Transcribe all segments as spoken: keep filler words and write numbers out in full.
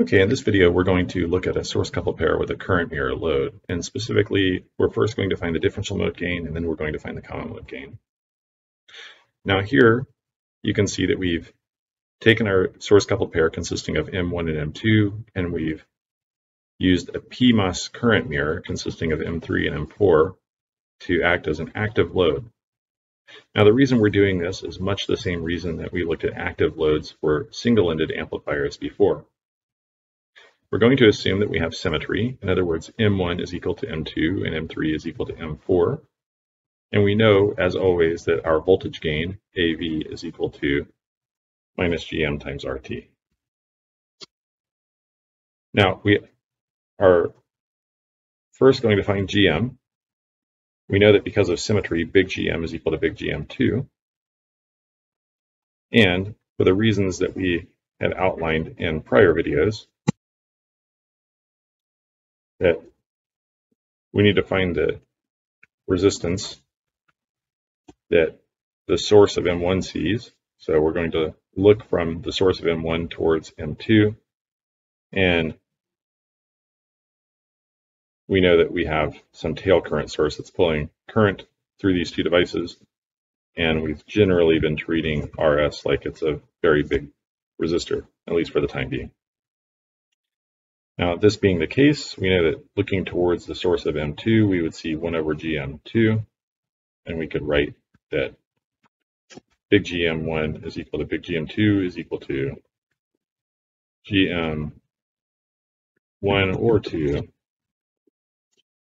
Okay, in this video, we're going to look at a source-coupled pair with a current mirror load. And specifically, we're first going to find the differential mode gain, and then we're going to find the common mode gain. Now here, you can see that we've taken our source-coupled pair consisting of M one and M two, and we've used a P M O S current mirror consisting of M three and M four to act as an active load. Now, the reason we're doing this is much the same reason that we looked at active loads for single-ended amplifiers before. We're going to assume that we have symmetry. In other words, M one is equal to M two and M three is equal to M four. And we know, as always, that our voltage gain, A V, is equal to minus G M times R T. Now, we are first going to find G M. We know that because of symmetry, big G M is equal to big G M two. And for the reasons that we had outlined in prior videos, that we need to find the resistance that the source of M one sees. So we're going to look from the source of M one towards M two. And we know that we have some tail current source that's pulling current through these two devices. And we've generally been treating R S like it's a very big resistor, at least for the time being. Now, this being the case, we know that looking towards the source of M two, we would see one over G M two, and we could write that big G M one is equal to big G M two is equal to G M one or two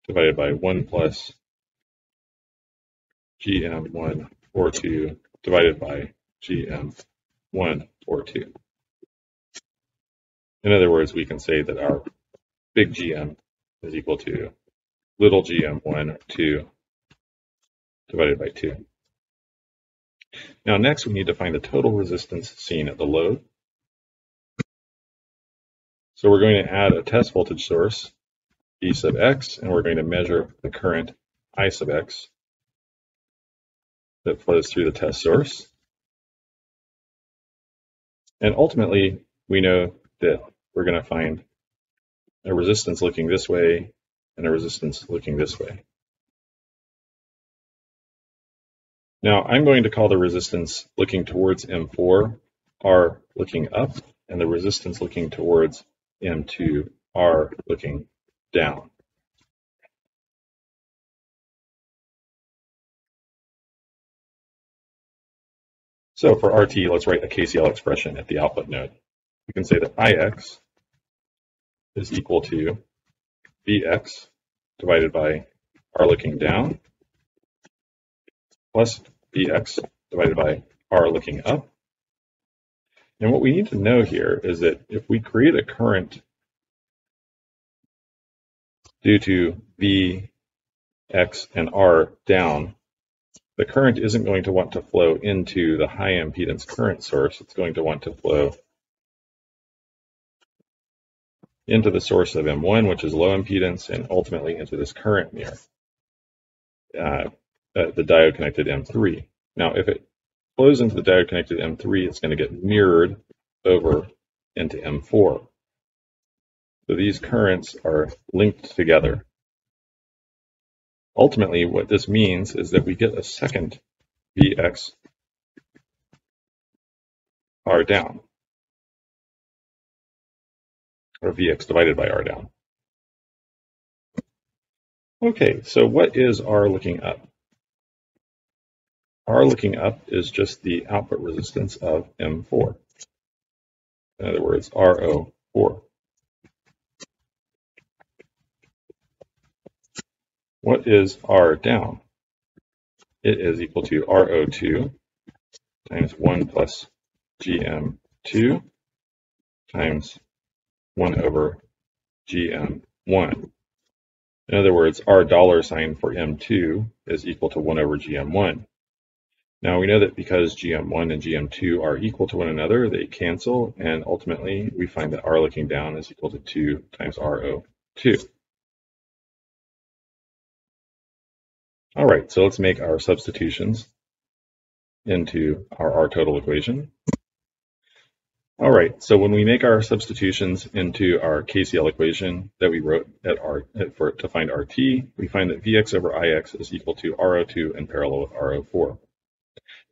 divided by one plus G M one or two divided by G M one or two. In other words, we can say that our big G M is equal to little G M one, two, divided by two. Now, next, we need to find the total resistance seen at the load. So we're going to add a test voltage source, E sub X, and we're going to measure the current I sub X that flows through the test source. And ultimately, we know that we're going to find a resistance looking this way and a resistance looking this way. Now, I'm going to call the resistance looking towards M four R looking up, and the resistance looking towards M two R looking down. So for R T, let's write a K C L expression at the output node. We can say that I X is equal to V X divided by R looking down plus V X divided by R looking up. And what we need to know here is that if we create a current due to V X and R down, the current isn't going to want to flow into the high impedance current source. It's going to want to flow into the source of M one, which is low impedance, and ultimately into this current mirror, uh, the diode connected M three. Now, if it flows into the diode connected M three, it's going to get mirrored over into M four. So these currents are linked together. Ultimately, what this means is that we get a second V X R down, or V X divided by R down. Okay, so what is R looking up? R looking up is just the output resistance of M four. In other words, R O four. What is R down? It is equal to R O two times one plus G M two times one over G M one. In other words, our dollar sign for M two is equal to one over G M one. Now we know that because G M one and G M two are equal to one another, they cancel, and ultimately we find that R looking down is equal to two times R O two. All right, so let's make our substitutions into our R total equation. All right, so when we make our substitutions into our K C L equation that we wrote at R, for to find R T, we find that V X over I X is equal to R O two in parallel with R O four.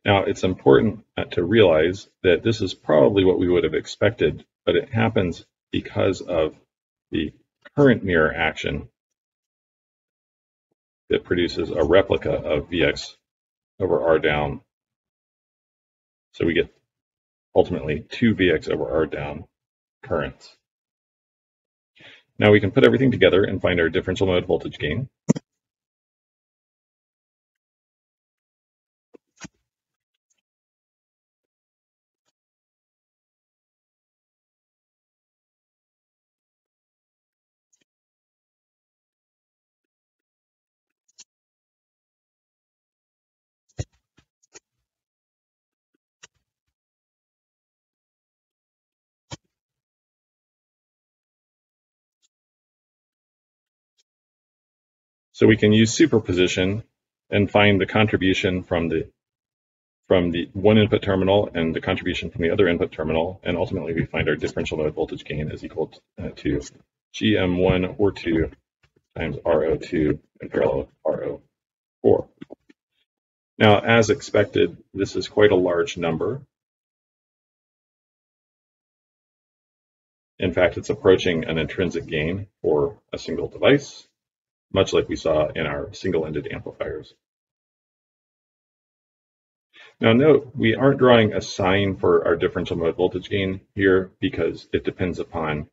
Now, it's important to realize that this is probably what we would have expected, but it happens because of the current mirror action that produces a replica of V X over R down. So we get ultimately two V X over R down currents. Now we can put everything together and find our differential mode voltage gain. So we can use superposition and find the contribution from the from the one input terminal and the contribution from the other input terminal, and ultimately we find our differential mode voltage gain is equal to, uh, to G M one or two times R O two in parallel with R O four. Now, as expected, this is quite a large number. In fact, it's approaching an intrinsic gain for a single device, much like we saw in our single-ended amplifiers. Now note, we aren't drawing a sign for our differential mode voltage gain here because it depends upon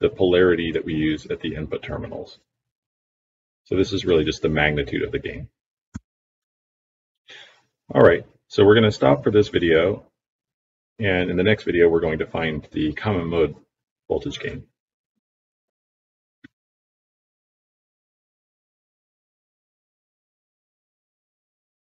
the polarity that we use at the input terminals. So this is really just the magnitude of the gain. All right, so we're going to stop for this video, and in the next video we're going to find the common mode voltage gain.